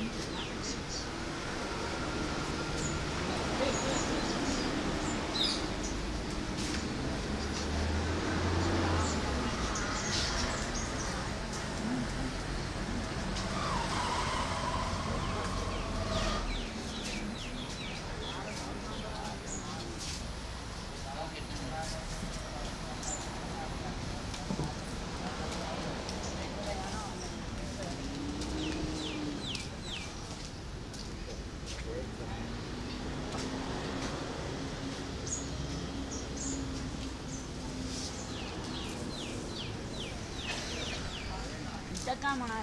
Kataragama na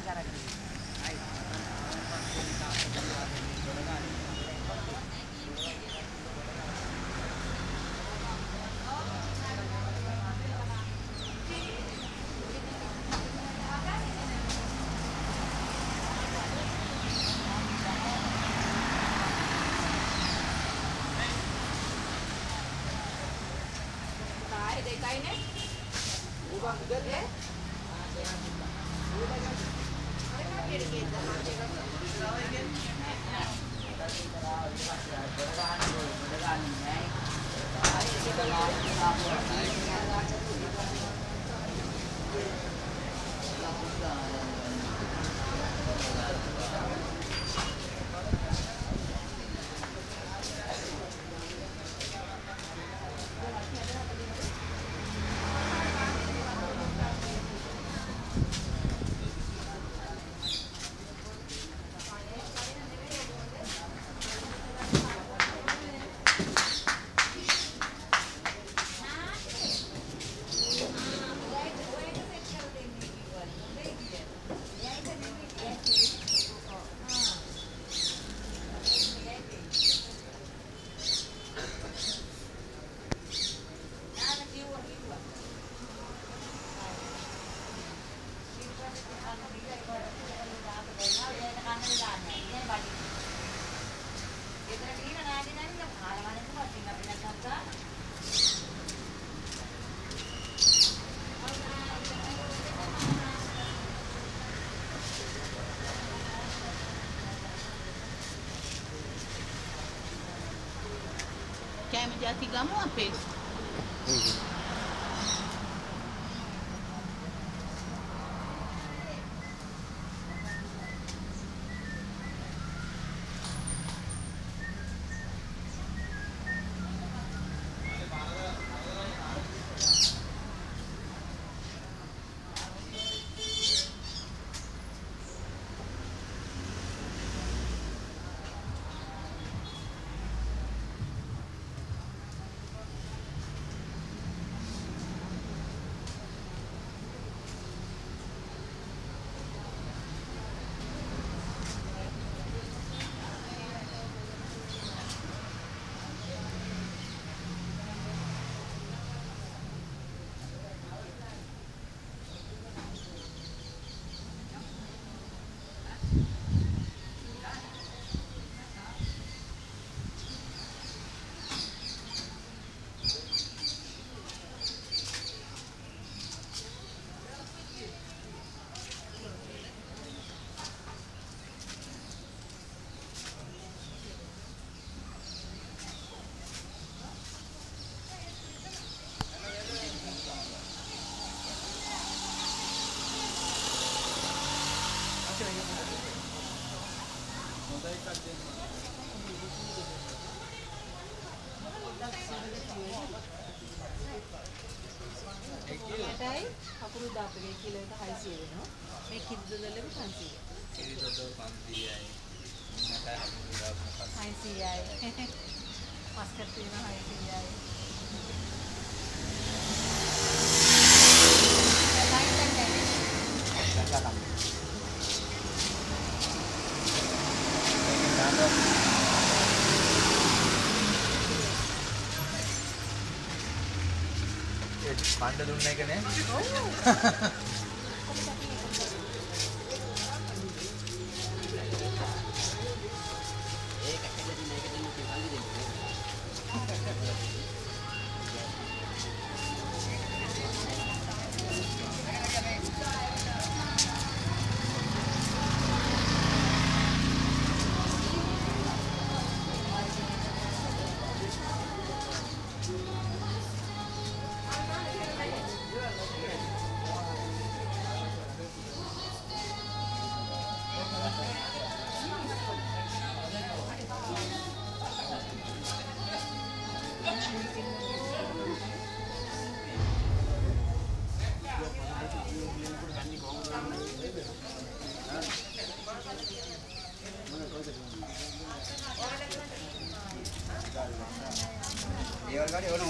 Jati kamu apa? Panda dulu naik kan ya? Gracias.